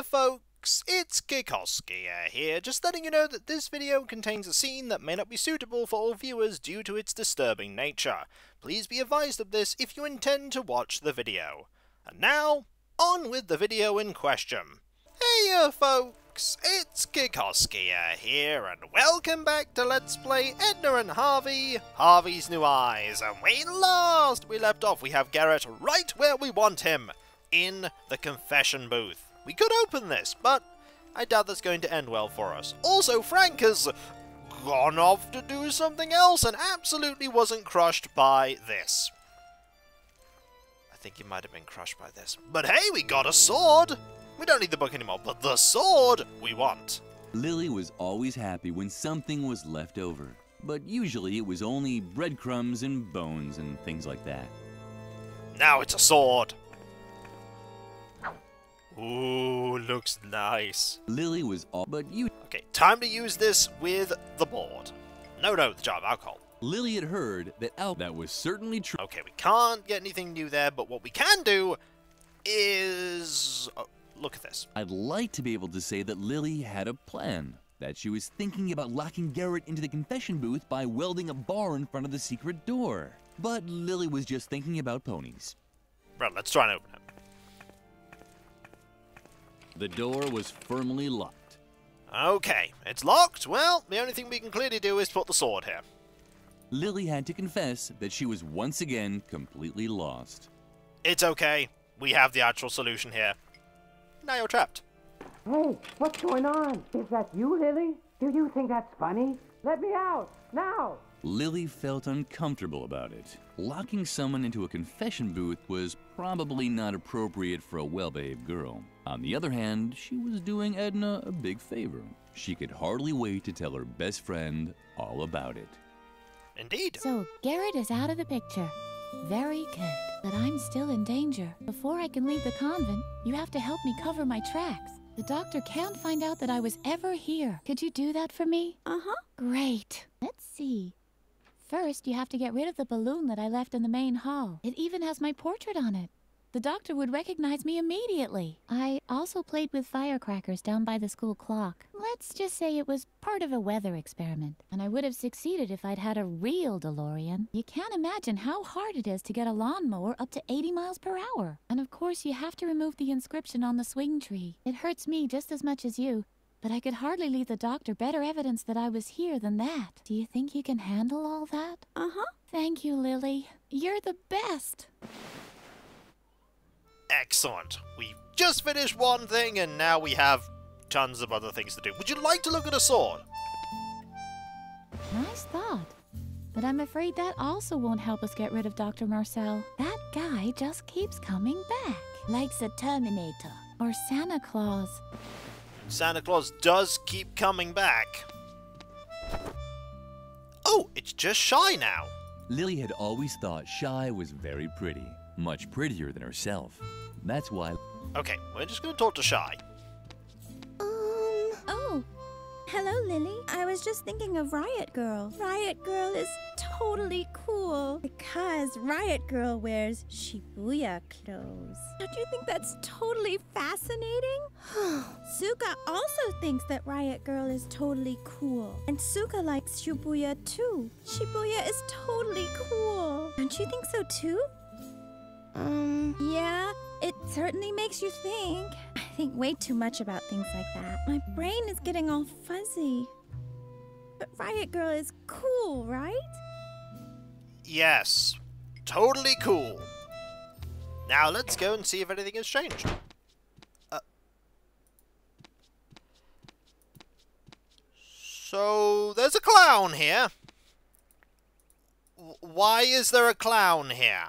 Hiya folks, it's Kikoskia here, just letting you know that this video contains a scene that may not be suitable for all viewers due to its disturbing nature. Please be advised of this if you intend to watch the video. And now, on with the video in question. Hiya folks, it's Kikoskia here, and welcome back to Let's Play Edna and Harvey, Harvey's New Eyes. And when last we left off, we have Gerret right where we want him, in the confession booth. We could open this, but I doubt that's going to end well for us. Also, Frank has gone off to do something else and absolutely wasn't crushed by this. I think he might have been crushed by this. But hey, we got a sword! We don't need the book anymore, but the sword we want. Lilli was always happy when something was left over, but usually it was only breadcrumbs and bones and things like that. Now it's a sword! Ooh, looks nice. Lilli was all but you. Okay, time to use this with the board. No, the jar of alcohol. Lilli had heard that that was certainly true. Okay, we can't get anything new there, but what we can do is... Oh, look at this. I'd like to be able to say that Lilli had a plan. That she was thinking about locking Gerret into the confession booth by welding a bar in front of the secret door. But Lilli was just thinking about ponies. Right, let's try and open it. The door was firmly locked. Okay, it's locked. Well, the only thing we can clearly do is put the sword here. Lilli had to confess that she was once again completely lost. It's okay. We have the actual solution here. Now you're trapped. Hey, what's going on? Is that you, Lilli? Do you think that's funny? Let me out, now! Lilli felt uncomfortable about it. Locking someone into a confession booth was probably not appropriate for a well-behaved girl. On the other hand, she was doing Edna a big favor. She could hardly wait to tell her best friend all about it. Indeed. So Gerret is out of the picture. Very good. But I'm still in danger. Before I can leave the convent, you have to help me cover my tracks. The doctor can't find out that I was ever here. Could you do that for me? Uh-huh. Great. Let's see. First, you have to get rid of the balloon that I left in the main hall. It even has my portrait on it. The doctor would recognize me immediately. I also played with firecrackers down by the school clock. Let's just say it was part of a weather experiment, and I would have succeeded if I'd had a real DeLorean. You can't imagine how hard it is to get a lawnmower up to 80 miles per hour. And of course, you have to remove the inscription on the swing tree. It hurts me just as much as you. But I could hardly leave the doctor better evidence that I was here than that. Do you think you can handle all that? Uh-huh. Thank you, Lilli. You're the best. Excellent. We've just finished one thing, and now we have tons of other things to do. Would you like to look at a sword? Nice thought. But I'm afraid that also won't help us get rid of Dr. Marcel. That guy just keeps coming back. Like the Terminator. Or Santa Claus. Santa Claus does keep coming back. Oh, it's just Shai now. Lilli had always thought Shai was very pretty. Much prettier than herself. That's why... Okay, we're just going to talk to Shai. Oh. Hello, Lilli. I was just thinking of Riot Girl. Riot Girl is totally cool because Riot Girl wears Shibuya clothes. Don't you think that's totally fascinating? Suka also thinks that Riot Girl is totally cool. And Suka likes Shibuya too. Shibuya is totally cool. Don't you think so too? Yeah, it certainly makes you think. I think way too much about things like that. My brain is getting all fuzzy. But Riot Girl is cool, right? Yes, totally cool. Now let's go and see if anything has changed. So, there's a clown here. Why is there a clown here?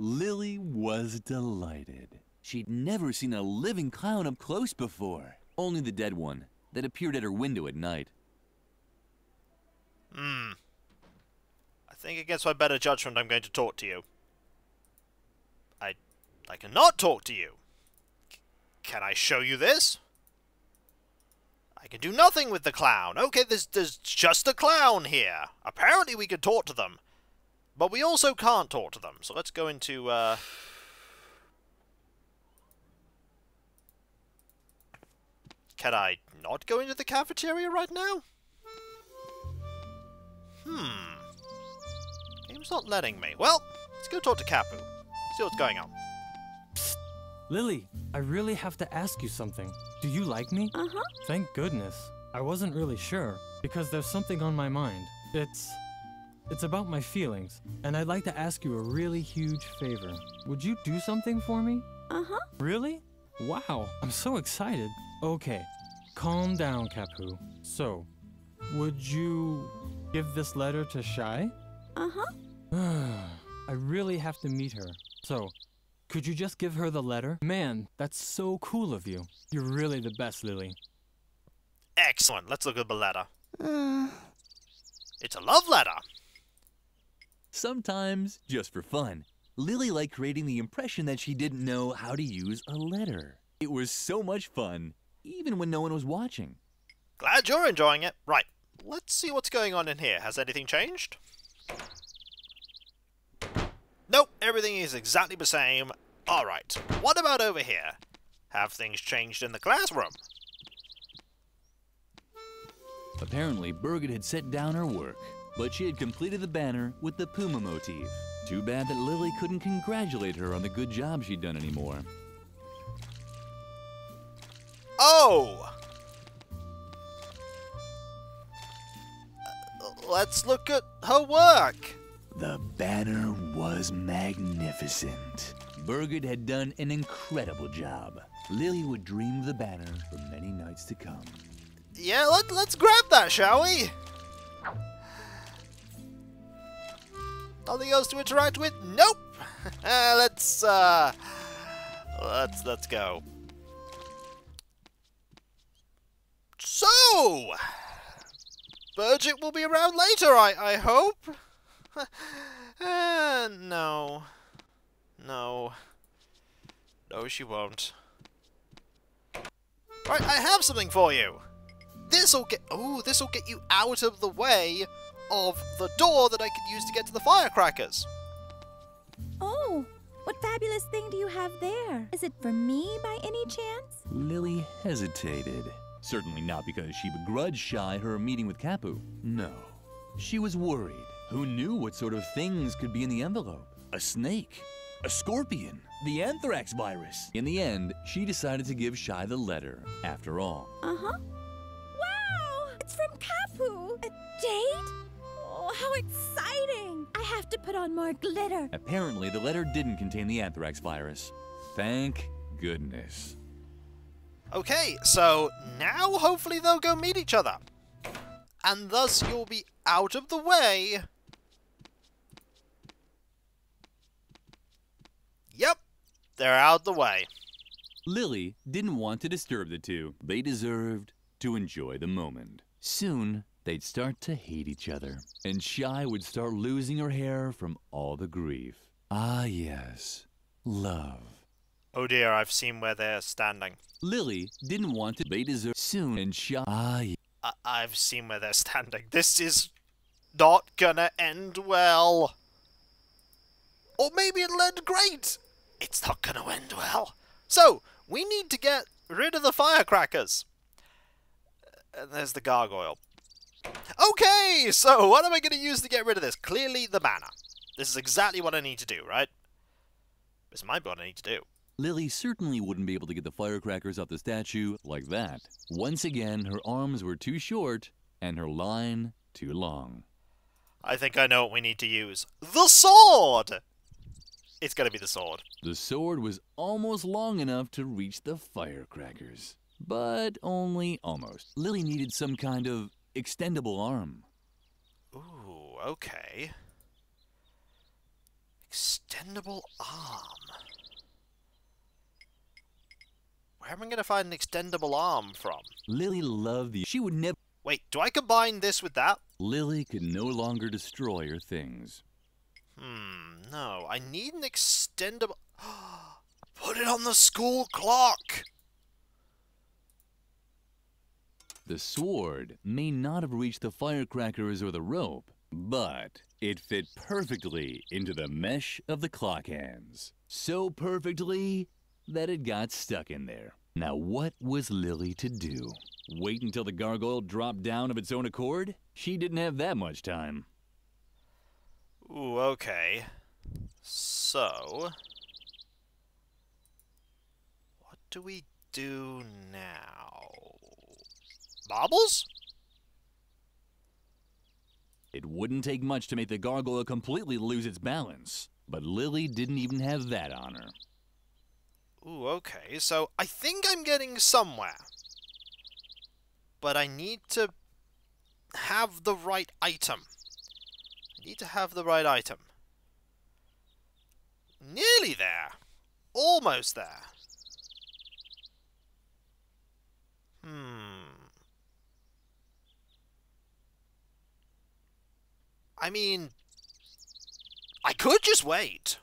Lilli was delighted. She'd never seen a living clown up close before. Only the dead one that appeared at her window at night. I think against my better judgment I'm going to talk to you. I cannot talk to you. Can I show you this? I can do nothing with the clown. Okay, there's just a clown here. Apparently we could talk to them. But we also can't talk to them, so let's go into Can I not go into the cafeteria right now? Game's not letting me. Well, let's go talk to Kapu. See what's going on. Psst. Lilli, I really have to ask you something. Do you like me? Uh-huh. Thank goodness. I wasn't really sure, because there's something on my mind. It's about my feelings, and I'd like to ask you a really huge favor. Would you do something for me? Uh-huh. Really? Wow, I'm so excited. Okay, calm down, Kapu. So, would you give this letter to Shai? Uh-huh. I really have to meet her. So, could you just give her the letter? Man, that's so cool of you. You're really the best, Lilli. Excellent. Let's look at the letter. It's a love letter. Sometimes, just for fun, Lilli liked creating the impression that she didn't know how to use a letter. It was so much fun, even when no one was watching. Glad you're enjoying it. Right, let's see what's going on in here. Has anything changed? Nope, everything is exactly the same. Alright, what about over here? Have things changed in the classroom? Apparently, Birgit had set down her work, but she had completed the banner with the puma motif. Too bad that Lilli couldn't congratulate her on the good job she'd done anymore. Oh! Let's look at her work! The banner was magnificent. Bergud had done an incredible job. Lilli would dream of the banner for many nights to come. Yeah, let's grab that, shall we? Nothing else to interact with? Nope! Let's go. So! Birgit will be around later, I hope? No. No. No, she won't. Right, I have something for you! This'll get you out of the way of the door that I could use to get to the firecrackers. Oh, what fabulous thing do you have there? Is it for me by any chance? Lilli hesitated. Certainly not because she begrudged Shai her meeting with Kapu. No. She was worried. Who knew what sort of things could be in the envelope? A snake? A scorpion? The anthrax virus? In the end, she decided to give Shai the letter, after all. Uh-huh. Wow! It's from Kapu! A date? Oh, how exciting! I have to put on more glitter. Apparently, the letter didn't contain the anthrax virus. Thank goodness. Okay, so now hopefully they'll go meet each other. And thus you'll be out of the way. Yep, they're out of the way. Lilli didn't want to disturb the two. They deserved to enjoy the moment. Soon, they'd start to hate each other. And Shai would start losing her hair from all the grief. Ah yes, love. Oh dear, I've seen where they're standing. Lilli didn't want to. They deserve soon and Shai. I've seen where they're standing. This is not gonna end well. Or maybe it'll end great. It's not gonna end well. So we need to get rid of the firecrackers. And there's the gargoyle. Okay, so what am I gonna use to get rid of this? Clearly the banner. This is exactly what I need to do, right? This might be what I need to do. Lilli certainly wouldn't be able to get the firecrackers off the statue like that. Once again, her arms were too short, and her line too long. I think I know what we need to use. The sword! It's gonna be the sword. The sword was almost long enough to reach the firecrackers. But only almost. Lilli needed some kind of extendable arm. Ooh, okay. Extendable arm. Where am I going to find an extendable arm from? Lilli loved the... She would never... Wait, do I combine this with that? Lilli could no longer destroy her things. No. I need an extendable... Put it on the school clock! The sword may not have reached the firecrackers or the rope, but it fit perfectly into the mesh of the clock hands. So perfectly... that it got stuck in there. Now what was Lilli to do? Wait until the gargoyle dropped down of its own accord? She didn't have that much time. Ooh, okay. So... what do we do now? Bobbles? It wouldn't take much to make the gargoyle completely lose its balance, but Lilli didn't even have that on her. Ooh, okay, so I think I'm getting somewhere. But I need to have the right item. I need to have the right item. Nearly there. Almost there. I mean, I could just wait.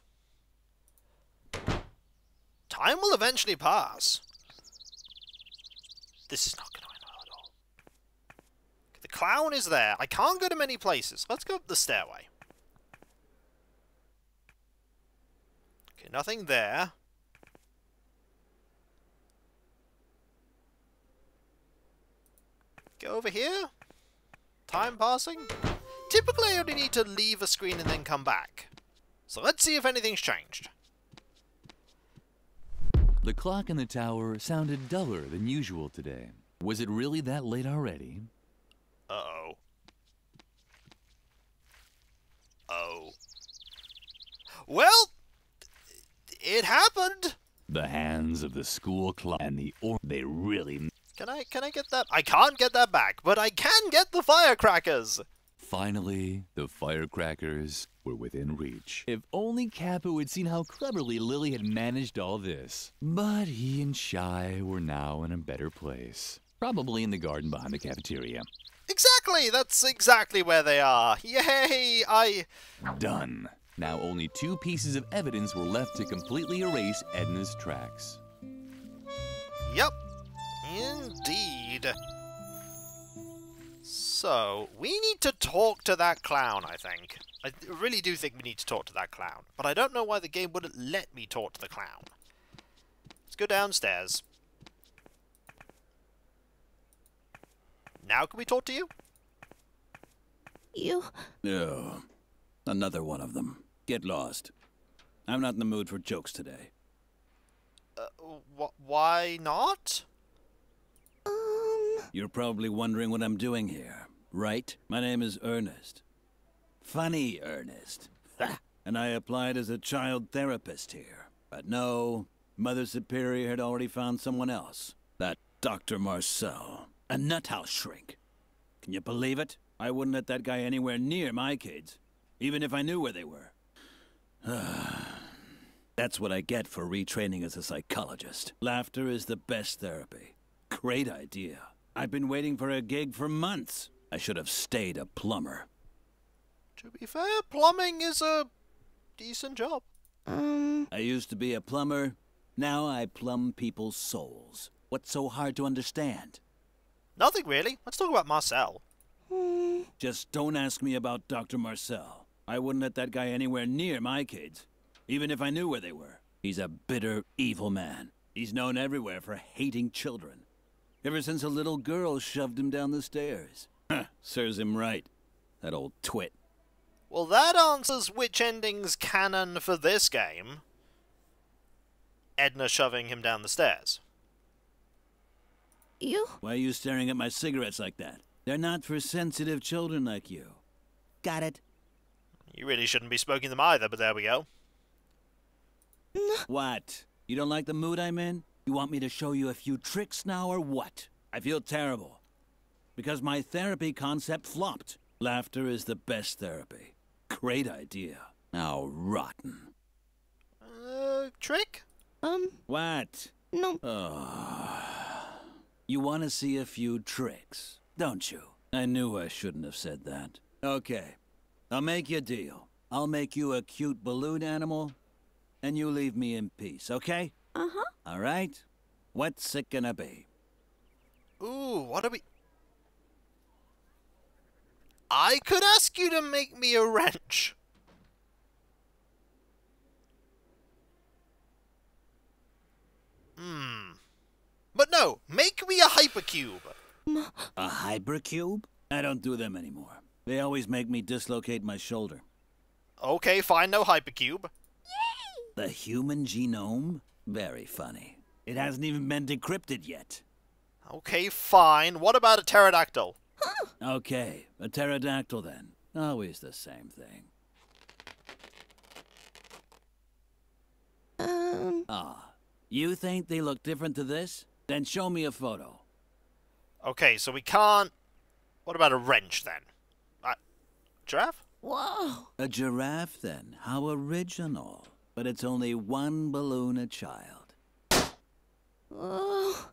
Time will eventually pass. This is not going to end well at all. The clown is there. I can't go to many places. Let's go up the stairway. Okay, nothing there. Go over here. Time passing. Typically, I only need to leave a screen and then come back. So let's see if anything's changed. The clock in the tower sounded duller than usual today. Was it really that late already? Uh-oh. Oh. Well, it happened! The hands of the school clock and the orb, they really... Can I get that? I can't get that back, but I can get the firecrackers! Finally, the firecrackers were within reach. If only Kapu had seen how cleverly Lilli had managed all this. But he and Shai were now in a better place. Probably in the garden behind the cafeteria. Exactly! That's exactly where they are! Yay! Done. Now only two pieces of evidence were left to completely erase Edna's tracks. Yep. Indeed. So, we need to talk to that clown, I think. I really do think we need to talk to that clown. But I don't know why the game wouldn't let me talk to the clown. Let's go downstairs. Now can we talk to you? You... oh, another one of them. Get lost. I'm not in the mood for jokes today. Why not? You're probably wondering what I'm doing here, right? My name is Ernest. Funny Ernest. And I applied as a child therapist here. But no, Mother Superior had already found someone else. That Dr. Marcel. A nuthouse shrink. Can you believe it? I wouldn't let that guy anywhere near my kids, even if I knew where they were. That's what I get for retraining as a psychologist. Laughter is the best therapy. Great idea. I've been waiting for a gig for months. I should have stayed a plumber. To be fair, plumbing is a decent job. I used to be a plumber. Now I plumb people's souls. What's so hard to understand? Nothing really. Let's talk about Marcel. Just don't ask me about Dr. Marcel. I wouldn't let that guy anywhere near my kids, even if I knew where they were. He's a bitter, evil man. He's known everywhere for hating children. Ever since a little girl shoved him down the stairs. Serves him right, that old twit. Well, that answers which ending's canon for this game. Edna shoving him down the stairs. You? Why are you staring at my cigarettes like that? They're not for sensitive children like you. Got it. You really shouldn't be smoking them either, but there we go. No. What? You don't like the mood I'm in? You want me to show you a few tricks now or what? I feel terrible. Because my therapy concept flopped. Laughter is the best therapy. Great idea. Now rotten. Trick? What? No. You want to see a few tricks, don't you? I knew I shouldn't have said that. Okay. I'll make you a deal. I'll make you a cute balloon animal, and you leave me in peace, okay? Uh-huh. All right. What's it gonna be? Ooh, what are we... I could ask you to make me a wrench. hypercube. A hypercube? I don't do them anymore. They always make me dislocate my shoulder. Okay, fine, no hypercube. Yay! The human genome? Very funny. It hasn't even been decrypted yet. Okay, fine. What about a pterodactyl? Huh. Okay, a pterodactyl then. Always the same thing. Ah, you think they look different to this? Then show me a photo. Okay, so we can't... What about a wrench then? Giraffe? Whoa! A giraffe then. How original. But it's only one balloon a child. Oh.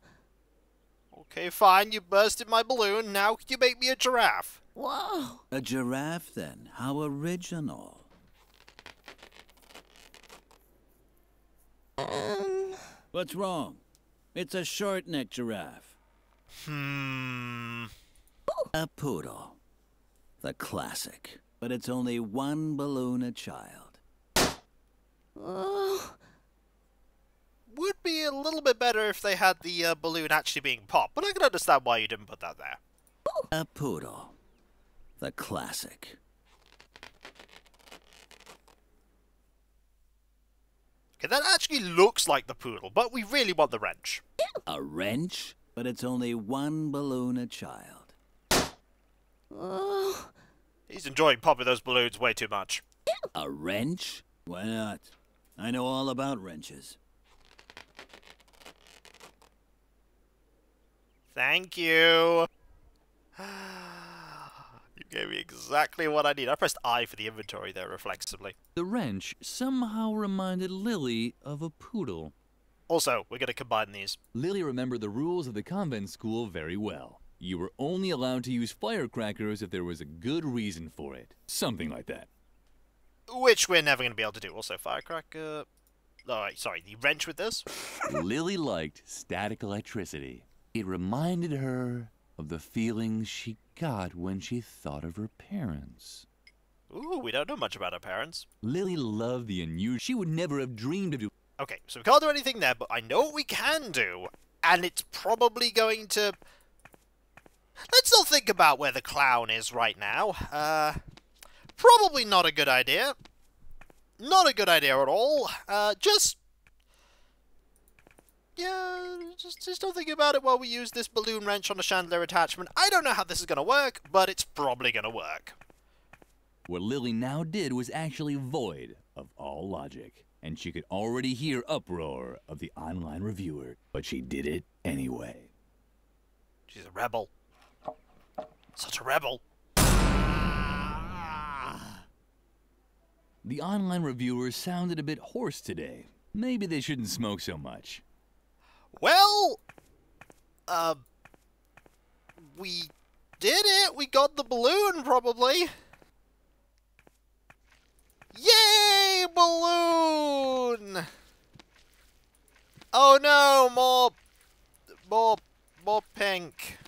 Okay, fine. You bursted my balloon. Now can you make me a giraffe? Whoa! A giraffe then. How original. What's wrong? It's a short-necked giraffe. Hmm. A poodle. The classic. But it's only one balloon a child. Would be a little bit better if they had the balloon actually being popped, but I can understand why you didn't put that there. A poodle. The classic. Okay, that actually looks like the poodle, but we really want the wrench. A wrench? But it's only one balloon a child. He's enjoying popping those balloons way too much. A wrench? Why not? I know all about wrenches. Thank you. You gave me exactly what I need. I pressed I for the inventory there reflexively. The wrench somehow reminded Lilli of a poodle. Also, we're going to combine these. Lilli remembered the rules of the convent school very well. You were only allowed to use firecrackers if there was a good reason for it. Something like that. Which we're never going to be able to do. Also, firecracker... Alright, sorry, the wrench with this? Lilli liked static electricity. It reminded her of the feelings she got when she thought of her parents. Ooh, we don't know much about her parents. Lilli loved the unusual. She would never have dreamed of doing... Okay, so we can't do anything there, but I know what we can do. And it's probably going to... Let's not think about where the clown is right now. Probably not a good idea. Not a good idea at all. Just don't think about it while we use this balloon wrench on the chandelier attachment. I don't know how this is going to work, but it's probably going to work. What Lilli now did was actually void of all logic, and she could already hear uproar of the online reviewer, but she did it anyway. She's a rebel. Such a rebel. The online reviewers sounded a bit hoarse today. Maybe they shouldn't smoke so much. Well, we did it. We got the balloon, probably. Yay, balloon! Oh no, more pink.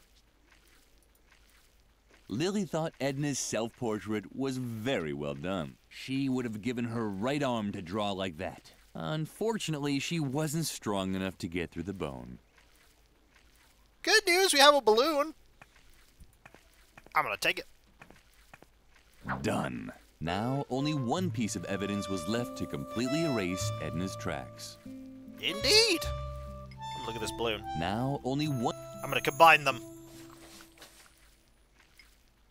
Lilli thought Edna's self-portrait was very well done. She would have given her right arm to draw like that. Unfortunately, she wasn't strong enough to get through the bone. Good news, we have a balloon. I'm gonna take it. Done. Now, only one piece of evidence was left to completely erase Edna's tracks. Indeed. Look at this balloon. Now, only one... I'm gonna combine them.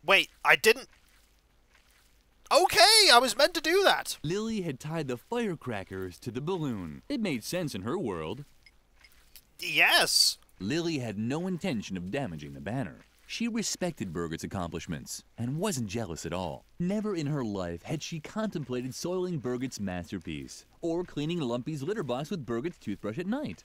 Wait, I didn't... Okay, I was meant to do that! Lilli had tied the firecrackers to the balloon. It made sense in her world. Yes! Lilli had no intention of damaging the banner. She respected Bergut's accomplishments, and wasn't jealous at all. Never in her life had she contemplated soiling Bergut's masterpiece, or cleaning Lumpy's litter box with Bergut's toothbrush at night.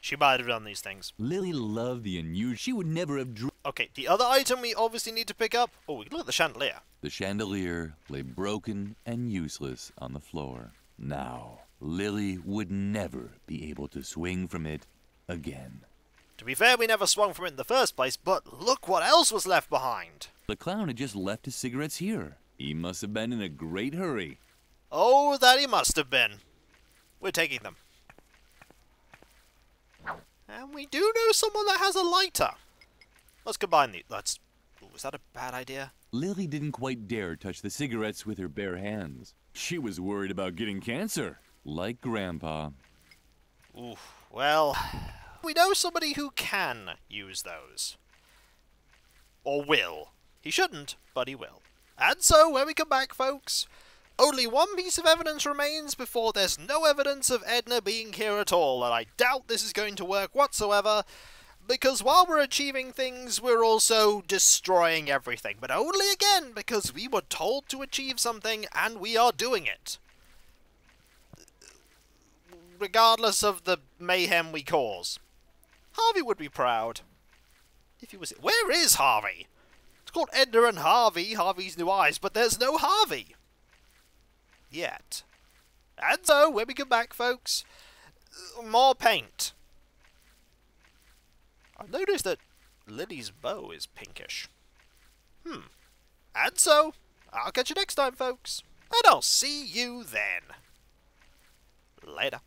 She might have done these things. Lilli loved the unusual. She would never have drew... Okay, the other item we obviously need to pick up... Oh, we look at the chandelier. The chandelier lay broken and useless on the floor. Now, Lilli would never be able to swing from it again. To be fair, we never swung from it in the first place, but look what else was left behind. The clown had just left his cigarettes here. He must have been in a great hurry. Oh, that he must have been. We're taking them. And we do know someone that has a lighter. Let's combine the... was that a bad idea? Lilli didn't quite dare touch the cigarettes with her bare hands. She was worried about getting cancer, like Grandpa. Ooh, well... We know somebody who can use those. Or will. He shouldn't, but he will. And so, when we come back, folks, only one piece of evidence remains before there's no evidence of Edna being here at all, and I doubt this is going to work whatsoever, because while we're achieving things, we're also destroying everything, but only again because we were told to achieve something, and we are doing it. Regardless of the mayhem we cause. Harvey would be proud. If he was... Where is Harvey? It's called Edna and Harvey, Harvey's New Eyes, but there's no Harvey. Yet. And so, when we come back, folks, more paint. I've noticed that Lilli's bow is pinkish. And so, I'll catch you next time, folks. And I'll see you then. Later.